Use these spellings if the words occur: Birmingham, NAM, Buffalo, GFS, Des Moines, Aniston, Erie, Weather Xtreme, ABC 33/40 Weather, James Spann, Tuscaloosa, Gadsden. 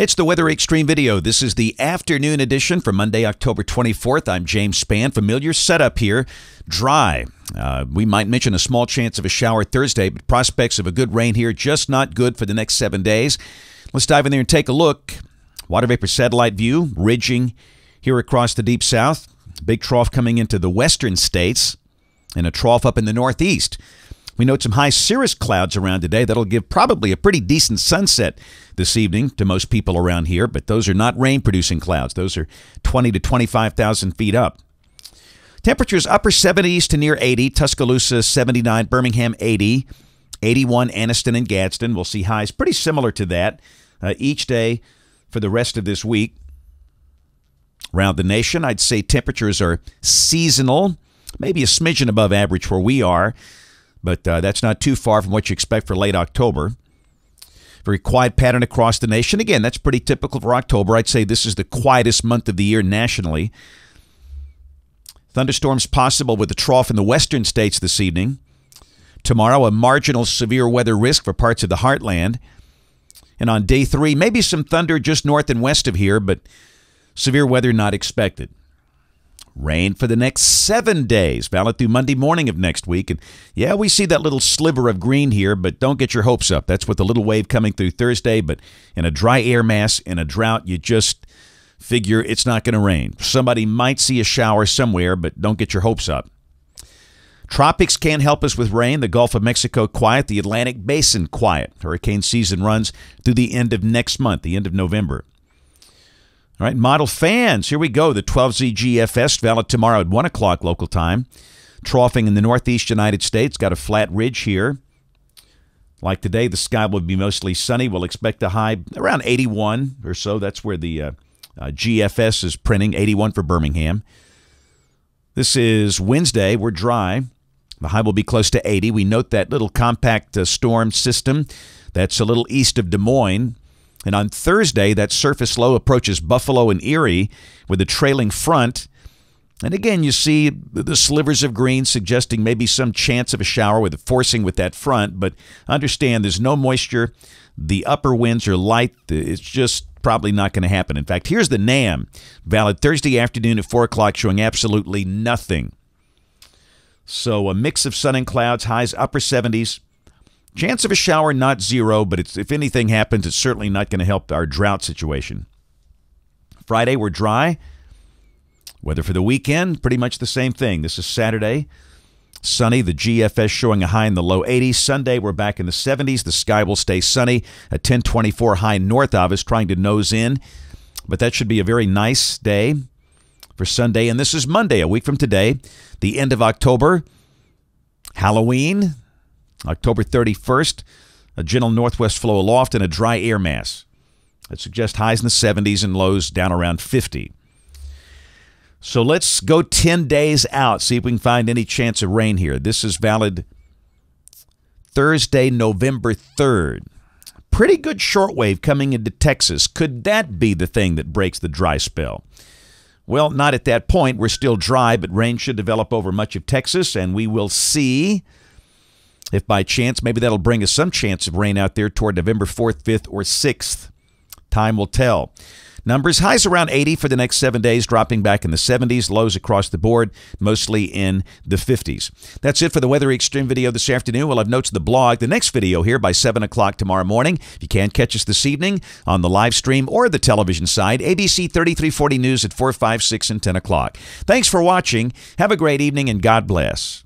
It's the Weather Xtreme video. This is the afternoon edition for Monday, October 24th. I'm James Spann. Familiar setup here. Dry. We might mention a small chance of a shower Thursday, but prospects of a good rain here just not good for the next 7 days. Let's dive in there and take a look. Water vapor satellite view, ridging here across the deep south. Big trough coming into the western states and a trough up in the northeast. We note some high cirrus clouds around today that'll give probably a pretty decent sunset this evening to most people around here, but those are not rain-producing clouds. Those are 20 to 25,000 feet up. Temperatures upper 70s to near 80, Tuscaloosa 79, Birmingham 80, 81 Aniston and Gadsden. We'll see highs pretty similar to that each day for the rest of this week. Around the nation, I'd say temperatures are seasonal, maybe a smidgen above average where we are. But that's not too far from what you expect for late October. Very quiet pattern across the nation. Again, that's pretty typical for October. I'd say this is the quietest month of the year nationally. Thunderstorms possible with a trough in the western states this evening. Tomorrow, a marginal severe weather risk for parts of the heartland. And on day three, maybe some thunder just north and west of here, but severe weather not expected. Rain for the next 7 days, valid through Monday morning of next week. And yeah, we see that little sliver of green here, but don't get your hopes up. That's with the little wave coming through Thursday, but in a dry air mass, in a drought, you just figure it's not going to rain. Somebody might see a shower somewhere, but don't get your hopes up. Tropics can't help us with rain. The Gulf of Mexico quiet, the Atlantic Basin quiet. Hurricane season runs through the end of next month, the end of November. All right, model fans, here we go. The 12ZGFS valid tomorrow at 1 o'clock local time. Troughing in the northeast United States. Got a flat ridge here. Like today, the sky will be mostly sunny. We'll expect a high around 81 or so. That's where the GFS is printing, 81 for Birmingham. This is Wednesday. We're dry. The high will be close to 80. We note that little compact storm system that's a little east of Des Moines. And on Thursday, that surface low approaches Buffalo and Erie with a trailing front. And again, you see the slivers of green suggesting maybe some chance of a shower with a forcing with that front. But understand, there's no moisture. The upper winds are light. It's just probably not going to happen. In fact, here's the NAM, valid Thursday afternoon at 4 o'clock, showing absolutely nothing. So a mix of sun and clouds, highs upper 70s. Chance of a shower, not zero, but it's, if anything happens, it's certainly not going to help our drought situation. Friday, we're dry. Weather for the weekend, pretty much the same thing. This is Saturday. Sunny, the GFS showing a high in the low 80s. Sunday, we're back in the 70s. The sky will stay sunny. A 1024 high north of us, trying to nose in. But that should be a very nice day for Sunday. And this is Monday, a week from today, the end of October. Halloween. October 31st, a gentle northwest flow aloft and a dry air mass. That suggests highs in the 70s and lows down around 50. So let's go 10 days out, see if we can find any chance of rain here. This is valid Thursday, November 3rd. Pretty good shortwave coming into Texas. Could that be the thing that breaks the dry spell? Well, not at that point. We're still dry, but rain should develop over much of Texas, and we will see if by chance, maybe that'll bring us some chance of rain out there toward November 4th, 5th, or 6th. Time will tell. Numbers, highs around 80 for the next 7 days, dropping back in the 70s, lows across the board, mostly in the 50s. That's it for the Weather Xtreme video this afternoon. We'll have notes of the blog, the next video here by 7 o'clock tomorrow morning. If you can't catch us this evening on the live stream or the television side, ABC 33/40 News at 4, 5, 6, and 10 o'clock. Thanks for watching. Have a great evening, and God bless.